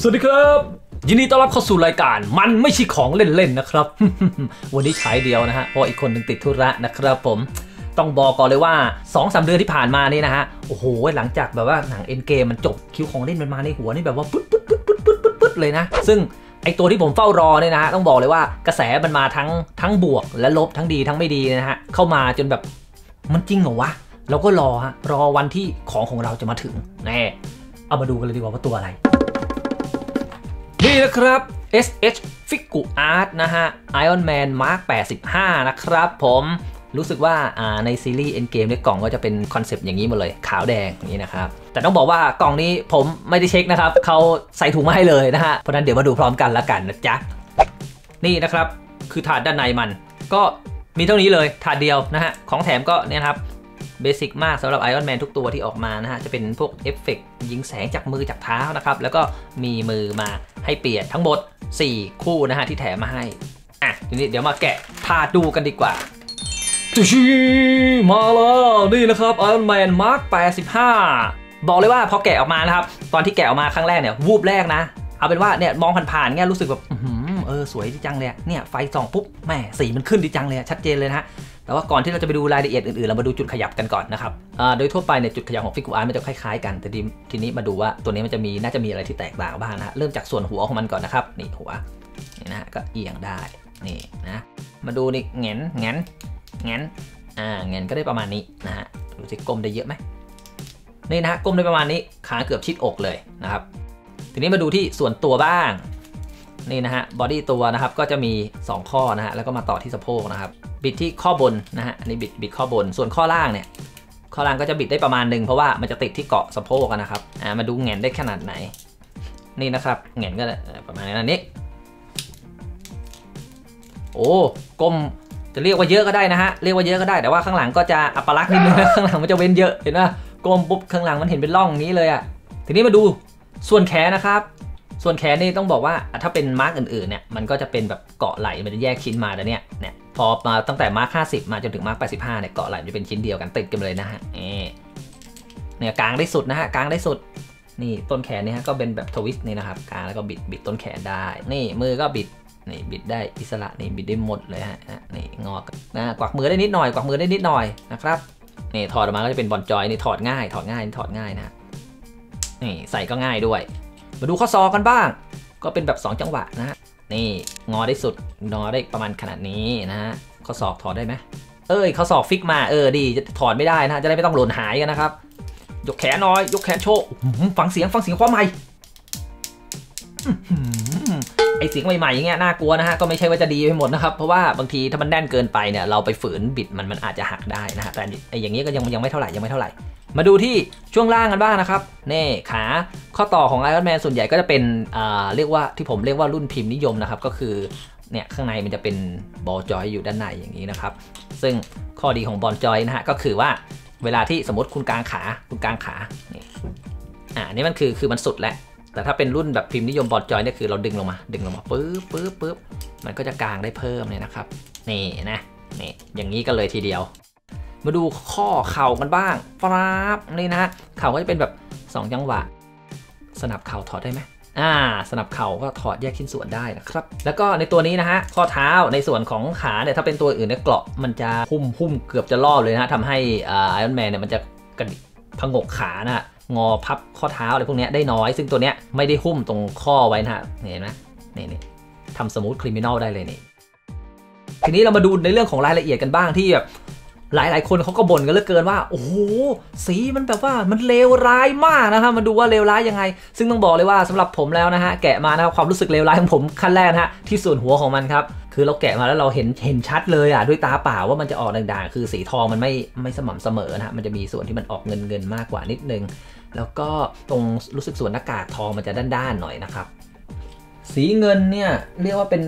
สวัสดีครับยินดีต้อนรับเข้าสู่รายการมันไม่ใช่ของเล่นๆนะครับ วันนี้ฉายเดียวนะฮะเพราะอีกคนหนึ่งติดธุระนะครับผมต้องบอกก่อนเลยว่า 2-3 เดือนที่ผ่านมานี่นะฮะโอ้โหหลังจากแบบว่าหนังเอ็นเกมมันจบคิวของเล่นมันมาในหัวนี่แบบว่าปึ๊ดเลยนะซึ่งไอตัวที่ผมเฝ้ารอเนี่ยนะฮะต้องบอกเลยว่ากระแสมันมาทั้งบวกและลบทั้งดีทั้งไม่ดีนะฮะเข้ามาจนแบบมันจริงเหรอวะเราก็รอวันที่ของเราจะมาถึงแน่เอามาดูกันเลยดีกว่าว่าตัวอะไรนี่นะครับ S.H. Figuarts นะฮะ Iron Man Mark 85 นะครับผมรู้สึกว่าในซีรีส์ Endgame เนี่ยกล่องก็จะเป็นคอนเซปต์อย่างนี้หมดเลยขาวแดงอย่างนี้นะครับแต่ต้องบอกว่ากล่องนี้ผมไม่ได้เช็คนะครับเขาใส่ถุงมาให้เลยนะฮะเพราะนั้นเดี๋ยวมาดูพร้อมกันละกันนะจ๊ะนี่นะครับคือถาดด้านในมันก็มีเท่านี้เลยถาดเดียวนะฮะของแถมก็เนี่ยครับเบสิกมากสำหรับ Iron Man ทุกตัวที่ออกมานะฮะจะเป็นพวกเอฟเฟกต์ยิงแสงจากมือจากเท้านะครับแล้วก็มีมือมาให้เปลี่ยนทั้งหมด4คู่นะฮะที่แถมมาให้อ่ะทีนี้เดี๋ยวมาแกะถาดดูกันดีกว่ามาแล้วนี่นะครับ Iron Man Mark 85 บอกเลยว่าพอแกะออกมานะครับตอนที่แกะออกมาครั้งแรกเนี่ยวูบแรกนะเอาเป็นว่าเนี่ยมองผ่านๆเนี่ยรู้สึกแบบสวยดีจังเลยเนี่ยไฟส่องปุ๊บแหมสีมันขึ้นดีจังเลยชัดเจนเลยนะฮะแต่ว่าก่อนที่เราจะไปดูรายละเอียดอื่นๆเรามาดูจุดขยับกันก่อนนะครับโดยทั่วไปเนี่ยจุดขยับของฟิกูอาร์มันจะคล้ายๆกันแต่ทีนี้มาดูว่าตัวนี้มันจะมีน่าจะมีอะไรที่แตกต่างบ้างนะเริ่มจากส่วนหัวของมันก่อนนะครับนี่หัวนี่นะก็เอียงได้นี่นะมาดูนี่งั้นก็ได้ประมาณนี้นะฮะดูสิกลมได้เยอะไหมนี่นะกลมได้ประมาณนี้ขาเกือบชิดอกเลยนะครับทีนี้มาดูที่ส่วนตัวบ้างนี่นะฮะบอดี้ตัวนะครับก็จะมี2ข้อนะฮะแล้วก็มาต่อที่สะโพกนะครับบิดที่ข้อบนนะฮะอันนี้บิดข้อบนส่วนข้อล่างเนี่ยข้อล่างก็จะบิดได้ประมาณนึงเพราะว่ามันจะติดที่เกาะสะโพกนะครับมาดูแง่นได้ขนาดไหนนี่นะครับแง่นก็ประมาณนั้นนี้โอ้กลมจะเรียกว่าเยอะก็ได้นะฮะเรียกว่าเยอะก็ได้แต่ว่าข้างหลังก็จะอัปลักษณ์นิดนึงนะข้างหลังมันจะเว้นเยอะเห็นป่ะกลมปุ๊บข้างหลังมันเห็นเป็นร่องนี้เลยอ่ะทีนี้มาดูส่วนแขนนะครับส่วนแขนนี่ต้องบอกว่าถ้าเป็นมาร์กอื่นๆเนี่ยมันก็จะเป็นแบบเกาะไหลมันจะแยกชิ้นมาแล้วเนี่ยพอมาตั้งแต่มาร์ก50มาจนถึงมาร์ก85เนี่ยเกาะไหลจะเป็นชิ้นเดียวกันติดกันเลยนะฮะเนี่ยกลางได้สุดนะฮะกลางได้สุดนี่ต้นแขนนี่ฮะก็เป็นแบบทวิสต์นี่นะครับกลางแล้วก็บิดต้นแขนได้นี่มือก็บิดนี่บิดได้อิสระนี่บิดได้หมดเลยฮะนี่งอกกวักมือได้นิดหน่อยกวักมือได้นิดหน่อยนะครับนี่ถอดออกมาก็จะเป็นบอลจอยนี่ถอดง่ายนะนี่ใส่ก็ง่ายด้วยมาดูข้อศอกกันบ้างก็เป็นแบบ2จังหวะนะฮะนี่งอได้สุดงอได้ประมาณขนาดนี้นะฮะข้อศอกถอดได้ไหมข้อศอกฟิกมาดีจะถอดไม่ได้นะจะได้ไม่ต้องหล่นหายกันนะครับยกแขนน้อยยกแขนโชว์ฟังเสียงความใหม่ไอเสียงใหม่ๆอย่างเงี้ยน่ากลัวนะฮะก็ไม่ใช่ว่าจะดีไปหมดนะครับเพราะว่าบางทีถ้ามันแน่นเกินไปเนี่ยเราไปฝืนบิดมันอาจจะหักได้นะฮะแต่ไออย่างนี้ก็ยังไม่เท่าไหร่มาดูที่ช่วงล่างกันบ้างนะครับนี่ขาข้อต่อของ Iron Man ส่วนใหญ่ก็จะเป็นที่ผมเรียกว่ารุ่นพิมพ์นิยมนะครับก็คือเนี่ยข้างในมันจะเป็นบอลจอยอยู่ด้านในอย่างนี้นะครับซึ่งข้อดีของบอลจอยนะฮะก็คือว่าเวลาที่สมมติคุณกางขานี่นี่มันคือมันสุดแล้วแต่ถ้าเป็นรุ่นแบบพิมพ์นิยมบอลจอยเนี่ยคือเราดึงลงมาปึ๊บมันก็จะกางได้เพิ่มเลยนะครับนี่นะนี่อย่างนี้กันเลยทีเดียวมาดูข้อเข่ากันบ้างครับนี่นะเข่าก็จะเป็นแบบ2จังหวะสนับเข่าถอดได้ไหมสนับเข่าก็ถอดแยกชิ้นส่วนได้นะครับแล้วก็ในตัวนี้นะฮะข้อเท้าในส่วนของขาเนี่ยถ้าเป็นตัวอื่นเนี่ยเกราะมันจะหุ้มเกือบจะรอบเลยนะทำให้ไอรอนแมนเนี่ยมันจะกระดิกผงกขานะงอพับข้อเท้าอะไรพวกนี้ได้น้อยซึ่งตัวเนี้ยไม่ได้หุ้มตรงข้อไว้นะฮะเห็นไหมนี่ทำสมูทคริมินอลได้เลยนี่ทีนี้เรามาดูในเรื่องของรายละเอียดกันบ้างที่แบบหลายๆคนเขาก็บ่นกันเหลือเกินว่าโอ้โหสีมันแบบว่ามันเลวร้ายมากนะครับมาดูว่าเลวร้ายยังไงซึ่งต้องบอกเลยว่าสำหรับผมแล้วนะฮะแกะมานะครับความรู้สึกเลวร้ายของผมขั้นแรกนะฮะที่ส่วนหัวของมันครับคือเราแกะมาแล้วเราเห็นชัดเลยอ่ะด้วยตาเปล่าว่ามันจะออกด่างๆคือสีทองมันไม่สม่ำเสมอนะฮะมันจะมีส่วนที่มันออกเงินมากกว่านิดนึงแล้วก็ตรงรู้สึกส่วนหน้ากากทองมันจะด้านๆหน่อยนะครับสีเงินเนี่ยเรียกว่าเป็น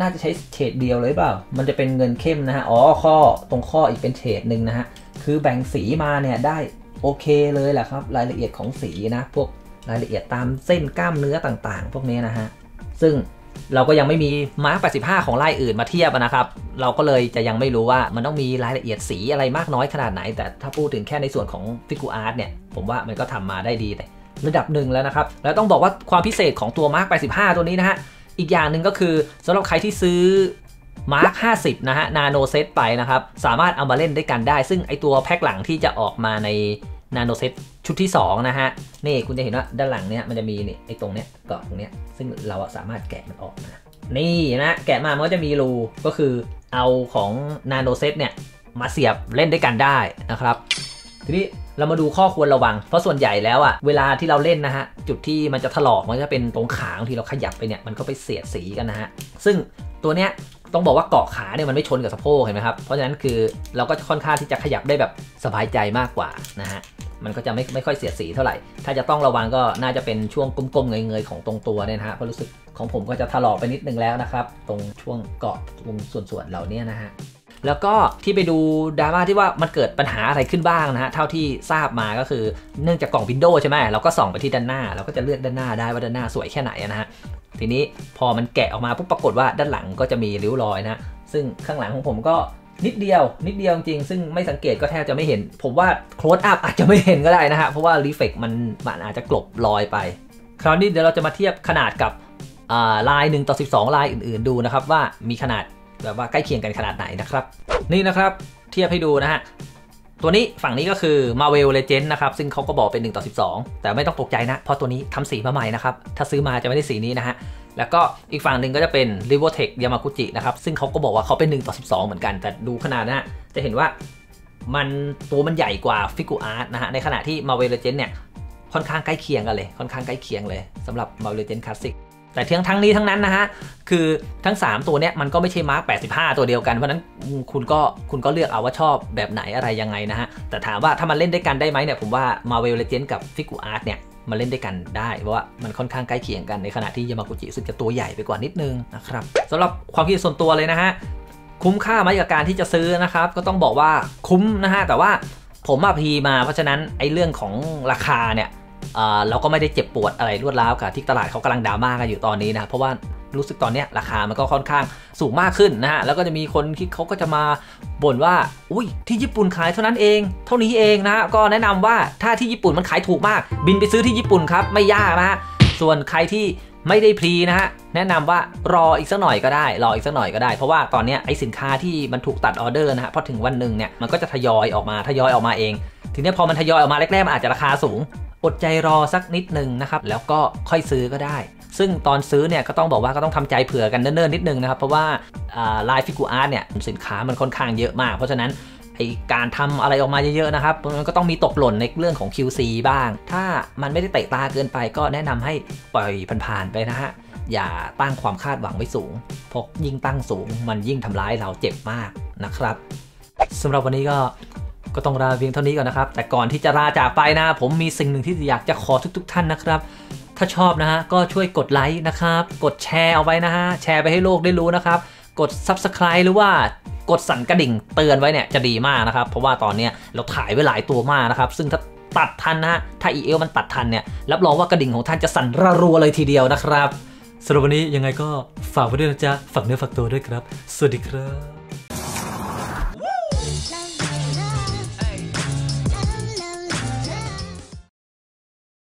น่าจะใช้เฉดเดียวเลยเปล่ามันจะเป็นเงินเข้มนะฮะข้อตรงข้ออีกเป็นเฉดหนึ่งนะฮะคือแบ่งสีมาเนี่ยได้โอเคเลยแหละครับรายละเอียดของสีนะพวกรายละเอียดตามเส้นกล้ามเนื้อต่างๆพวกนี้นะฮะซึ่งเราก็ยังไม่มีมาร์ก85ของลายอื่นมาเทียบนะครับเราก็เลยจะยังไม่รู้ว่ามันต้องมีรายละเอียดสีอะไรมากน้อยขนาดไหนแต่ถ้าพูดถึงแค่ในส่วนของฟิกูอาร์ตเนี่ยผมว่ามันก็ทำมาได้ดีแต่ ระดับหนึ่งแล้วนะครับแล้วต้องบอกว่าความพิเศษของตัว Mark 85 ตัวนี้นะฮะอีกอย่างหนึ่งก็คือสำหรับใครที่ซื้อ Mark 50 นะฮะ Nano Set ไปนะครับสามารถเอามาเล่นด้วยกันได้ซึ่งไอตัวแพ็คหลังที่จะออกมาใน Nano Set ชุดที่2นะฮะนี่คุณจะเห็นว่าด้านหลังเนี้ยมันจะมีนี่ไอตรงเนี้ยเกาะตรงเนี้ยซึ่งเราสามารถแกะมันออกมานี่นะแกะมามันก็จะมีรูก็คือเอาของ Nano Set เนี่ยมาเสียบเล่นด้วยกันได้นะครับทีนี้เรามาดูข้อควรระวังเพราะส่วนใหญ่แล้วอะเวลาที่เราเล่นนะฮะจุดที่มันจะถลอกมันจะเป็นตรงขาบางทีเราขยับไปเนี่ยมันก็ไปเสียดสีกันนะฮะซึ่งตัวเนี้ยต้องบอกว่าเกาะขาเนี่ยมันไม่ชนกับสะโพกเห็นไหมครับเพราะฉะนั้นคือเราก็ค่อนข้างที่จะขยับได้แบบสบายใจมากกว่านะฮะมันก็จะไม่ค่อยเสียดสีเท่าไหร่ถ้าจะต้องระวังก็น่าจะเป็นช่วงก้มๆเงยๆของตรงตัวเนี่ยนะฮะเพราะรู้สึกของผมก็จะถลอกไปนิดนึงแล้วนะครับตรงช่วงเกาะตรงส่วนๆเหล่านี้นะฮะแล้วก็ที่ไปดูดราม่าที่ว่ามันเกิดปัญหาอะไรขึ้นบ้างนะฮะเท่าที่ทราบมาก็คือเนื่องจากกล่อง Windows ใช่ไหมเราก็ส่องไปที่ด้านหน้าเราก็จะเลือกด้านหน้าได้ว่าด้านหน้าสวยแค่ไหนนะฮะทีนี้พอมันแกะออกมาปุ๊บปรากฏว่าด้านหลังก็จะมีริ้วรอยนะซึ่งข้างหลังของผมก็นิดเดียวจริงซึ่งไม่สังเกตก็แทบจะไม่เห็นผมว่า Close Up อาจจะไม่เห็นก็ได้นะฮะเพราะว่ารีเฟกมันอาจจะกลบรอยไปคราวนี้เดี๋ยวเราจะมาเทียบขนาดกับลาย1:12ลายอื่นๆดูนะครับว่ามีขนาดแบบว่าใกล้เคียงกันขนาดไหนนะครับนี่นะครับเทียบให้ดูนะฮะตัวนี้ฝั่งนี้ก็คือ Marvel Legends นะครับซึ่งเขาก็บอกเป็น1:12แต่ไม่ต้องตกใจนะเพราะตัวนี้ทำสีมาใหม่นะครับถ้าซื้อมาจะไม่ได้สีนี้นะฮะแล้วก็อีกฝั่งหนึ่งก็จะเป็น Revol Tech Yamakuti นะครับซึ่งเขาก็บอกว่าเขาเป็น1:12เหมือนกันแต่ดูขนาดนะฮะจะเห็นว่ามันตัวมันใหญ่กว่า Figuarts นะฮะในขณะที่ Marvel Legends เนี่ยค่อนข้างใกล้เคียงกันเลยค่อนข้างใกล้เคียงเลยสำหรับ Marvel Legends Classicแต่ทั้งนี้ทั้งนั้นนะฮะคือทั้ง3ตัวเนี้ยมันก็ไม่ใช่ Mark 85ตัวเดียวกันเพราะนั้นคุณก็เลือกเอาว่าชอบแบบไหนอะไรยังไงนะฮะแต่ถามว่าถ้ามันเล่นด้วยกันได้ไหมเนี่ยผมว่า Marvel Legends กับ Figuarts เนี่ยมันเล่นด้วยกันได้เพราะว่ามันค่อนข้างใกล้เคียงกันในขณะที่ Yamaguchi ซึ่งจะตัวใหญ่ไปกว่านิดนึงนะครับสำหรับความคิดส่วนตัวเลยนะฮะคุ้มค่าไหมกับการที่จะซื้อนะครับก็ต้องบอกว่าคุ้มนะฮะแต่ว่าผมมาพีมาเพราะฉะนั้นไอ้เรื่องของราคาเนี่ยเราก็ไม่ได้เจ็บปวดอะไรรวดร้าวกับที่ตลาดเขากำลังดราม่ากันอยู่ตอนนี้นะเพราะว่ารู้สึกตอนนี้ราคามันก็ค่อนข้างสูงมากขึ้นนะฮะแล้วก็จะมีคนที่เขาก็จะมาบ่นว่าอุ้ยที่ญี่ปุ่นขายเท่านั้นเองเท่านี้เองนะก็แนะนำว่าถ้าที่ญี่ปุ่นมันขายถูกมากบินไปซื้อที่ญี่ปุ่นครับไม่ยากนะฮะส่วนใครที่ไม่ได้พรีนะฮะแนะนำว่ารออีกสักหน่อยก็ได้รออีกสักหน่อยก็ได้เพราะว่าตอนนี้ไอสินค้าที่มันถูกตัดออเดอร์นะฮะพอถึงวันหนึ่งเนี่ยมันก็จะทยอยออกมาเองทีนี้พอมันทยอยออกมาแรกๆมันอาจจะราคาสูงอดใจรอสักนิดนึงนะครับแล้วก็ค่อยซื้อก็ได้ซึ่งตอนซื้อเนี่ยก็ต้องบอกว่าก็ต้องทำใจเผื่อกันเนิ่นๆนิดนึงนะครับเพราะว่าไลน์ Figuarts เนี่ยสินค้ามันค่อนข้างเยอะมากเพราะฉะนั้นไอการทำอะไรออกมาเยอะๆนะครับมันก็ต้องมีตกหล่นในเรื่องของ QC บ้างถ้ามันไม่ได้เตะตาเกินไปก็แนะนำให้ปล่อยผ่านๆไปนะฮะอย่าตั้งความคาดหวังไว้สูงเพราะยิ่งตั้งสูงมันยิ่งทำร้ายเราเจ็บมากนะครับสำหรับวันนี้ก็ต้องลาเพียงเท่านี้ก่อนนะครับแต่ก่อนที่จะลาจากไปนะผมมีสิ่งหนึ่งที่อยากจะขอทุกๆท่านนะครับถ้าชอบนะฮะก็ช่วยกดไลค์นะครับกดแชร์เอาไว้นะฮะแชร์ไปให้โลกได้รู้นะครับกด Subscribe หรือว่ากดสั่นกระดิ่งเตือนไว้เนี่ยจะดีมากนะครับเพราะว่าตอนนี้เราถ่ายไว้หลายตัวมากนะครับซึ่งถ้าตัดทันนะฮะถ้าอีเอลมันตัดทันเนี่ยรับรองว่ากระดิ่งของท่านจะสั่นระรัวเลยทีเดียวนะครับสำหรับวันนี้ยังไงก็ฝากไว้ด้วยนะจ๊ะฝากเนื้อฝากตัวด้วยครับสวัสดีครับ